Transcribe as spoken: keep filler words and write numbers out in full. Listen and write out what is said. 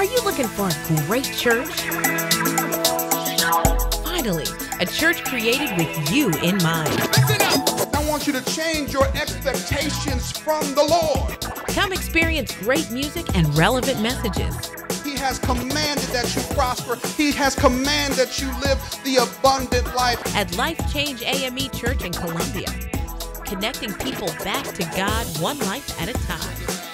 Are you looking for a great church? Finally, a church created with you in mind. Listen up! I want you to change your expectations from the Lord. Come experience great music and relevant messages. He has commanded that you prosper. He has commanded that you live the abundant life. At Life Change A M E Church in Columbia, connecting people back to God one life at a time.